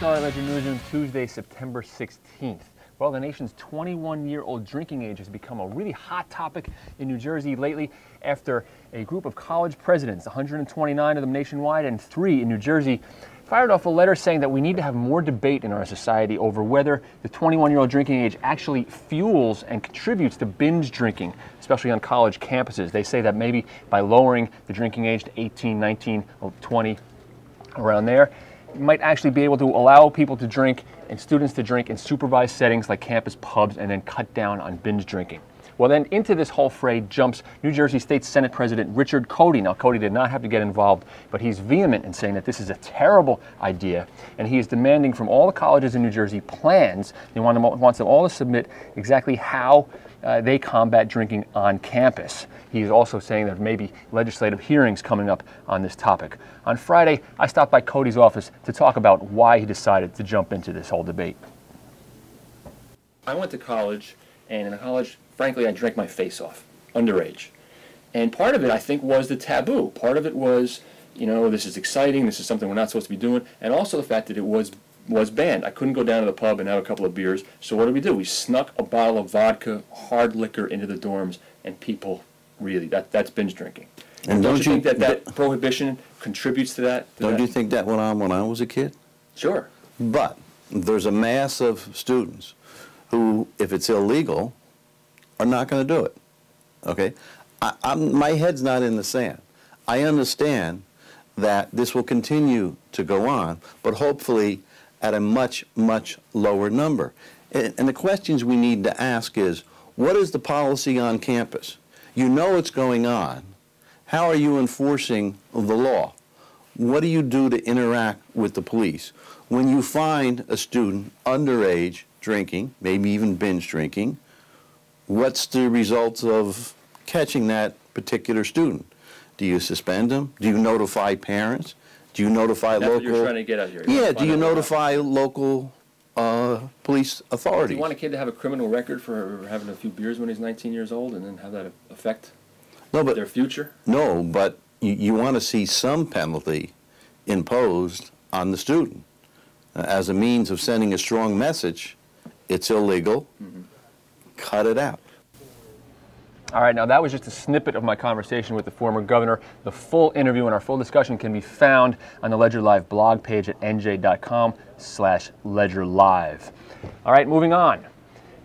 Star Ledger Newsroom, Tuesday, September 16th. Well, the nation's 21-year-old drinking age has become a really hot topic in New Jersey lately after a group of college presidents, 129 of them nationwide and 3 in New Jersey, fired off a letter saying that we need to have more debate in our society over whether the 21-year-old drinking age actually fuels and contributes to binge drinking, especially on college campuses. They say that maybe by lowering the drinking age to 18, 19, 20, around there, you might actually be able to allow people to drink and students to drink in supervised settings like campus pubs and then cut down on binge drinking. Well, then into this whole fray jumps New Jersey State Senate President Richard Codey. Now, Codey did not have to get involved, but he's vehement in saying that this is a terrible idea, and he is demanding from all the colleges in New Jersey plans. He wants them all to submit exactly how they combat drinking on campus. He is also saying there may be legislative hearings coming up on this topic. On Friday, I stopped by Codey's office to talk about why he decided to jump into this whole debate. I went to college, and in college, frankly, I drank my face off, underage. And part of it, I think, was the taboo. Part of it was, you know, this is exciting, this is something we're not supposed to be doing, and also the fact that it was banned. I couldn't go down to the pub and have a couple of beers, so what do? We snuck a bottle of vodka, hard liquor, into the dorms, and people really, that's binge drinking. And don't you think that prohibition contributes to that? Don't you think that went on when I was a kid? Sure. But there's a mass of students who, if it's illegal, are not going to do it, okay? My head's not in the sand. I understand that this will continue to go on, but hopefully at a much, much lower number. And the questions we need to ask is, what is the policy on campus? You know it's going on. How are you enforcing the law? What do you do to interact with the police? When you find a student underage drinking, maybe even binge drinking, what's the result of catching that particular student? Do you suspend them? Do you notify parents? Do you notify local? That's what you're trying to get out here. Yeah, do you notify local police authorities? Do you want a kid to have a criminal record for having a few beers when he's 19 years old and then have that affect their future? No, but you want to see some penalty imposed on the student as a means of sending a strong message. It's illegal. Mm-hmm. Cut it out. All right, now that was just a snippet of my conversation with the former governor. The full interview and our full discussion can be found on the Ledger Live blog page at NJ.com/LedgerLive. All right, moving on.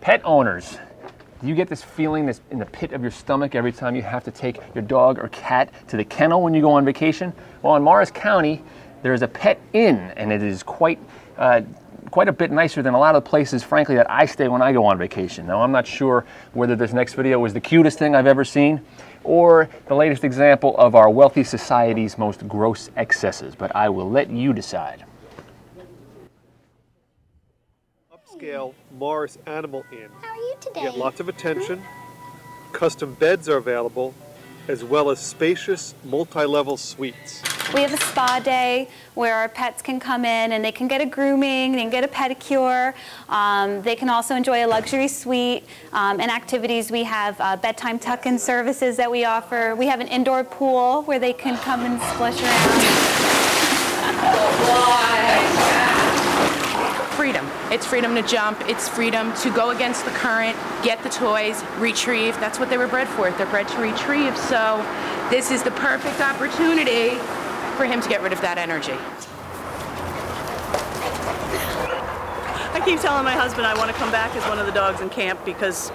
Pet owners, do you get this feeling that's in the pit of your stomach every time you have to take your dog or cat to the kennel when you go on vacation? Well, in Morris County, there is a pet inn, and it is quite a bit nicer than a lot of the places, frankly, that I stay when I go on vacation. Now, I'm not sure whether this next video was the cutest thing I've ever seen or the latest example of our wealthy society's most gross excesses, but I will let you decide. Upscale Mars Animal Inn. How are you today? You get lots of attention. Custom beds are available, as well as spacious multi-level suites. We have a spa day where our pets can come in and they can get a grooming, they can get a pedicure. They can also enjoy a luxury suite and activities. We have bedtime tuck-in services that we offer. We have an indoor pool where they can come and splish around. Freedom. It's freedom to jump. It's freedom to go against the current, get the toys, retrieve. That's what they were bred for. They're bred to retrieve. So this is the perfect opportunity for him to get rid of that energy. I keep telling my husband I want to come back as one of the dogs in camp because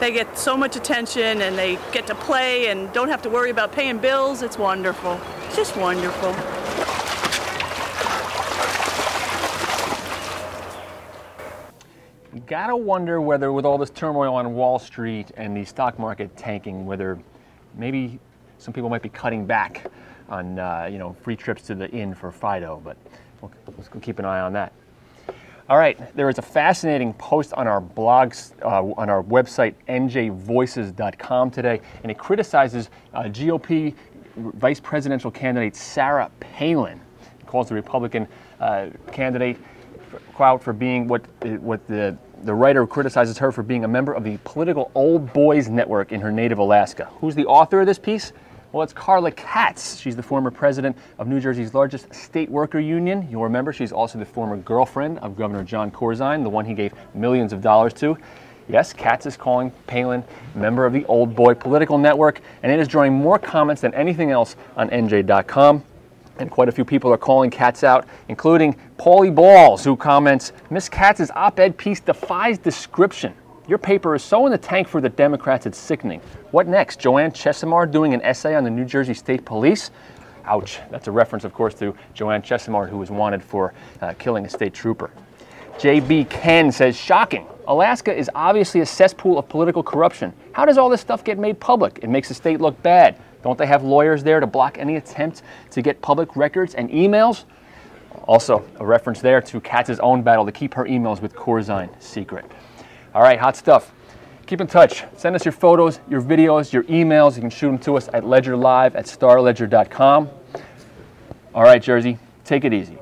they get so much attention and they get to play and don't have to worry about paying bills. It's wonderful. It's just wonderful. You gotta wonder whether with all this turmoil on Wall Street and the stock market tanking, whether maybe some people might be cutting back on you know, free trips to the inn for Fido, but let's go keep an eye on that. All right, there is a fascinating post on our blogs, on our website, njvoices.com today, and it criticizes GOP vice presidential candidate Sarah Palin. It calls the Republican candidate out for being what the writer criticizes her for being a member of the political old boys network in her native Alaska. Who's the author of this piece? Well, it's Carla Katz. She's the former president of New Jersey's largest state worker union. You'll remember she's also the former girlfriend of Governor John Corzine, the one he gave millions of dollars to. Yes, Katz is calling Palin a member of the Old Boy political network, and it is drawing more comments than anything else on NJ.com. And quite a few people are calling Katz out, including Paulie Balls, who comments, "Miss Katz's op-ed piece defies description. Your paper is so in the tank for the Democrats, it's sickening. What next? Joanne Chesimard doing an essay on the New Jersey State Police?" Ouch. That's a reference, of course, to Joanne Chesimard, who was wanted for killing a state trooper. J.B. Ken says, "Shocking. Alaska is obviously a cesspool of political corruption. How does all this stuff get made public? It makes the state look bad. Don't they have lawyers there to block any attempt to get public records and emails?" Also, a reference there to Katz's own battle to keep her emails with Corzine secret. All right, hot stuff. Keep in touch. Send us your photos, your videos, your emails. You can shoot them to us at Ledger Live at StarLedger.com. All right, Jersey, take it easy.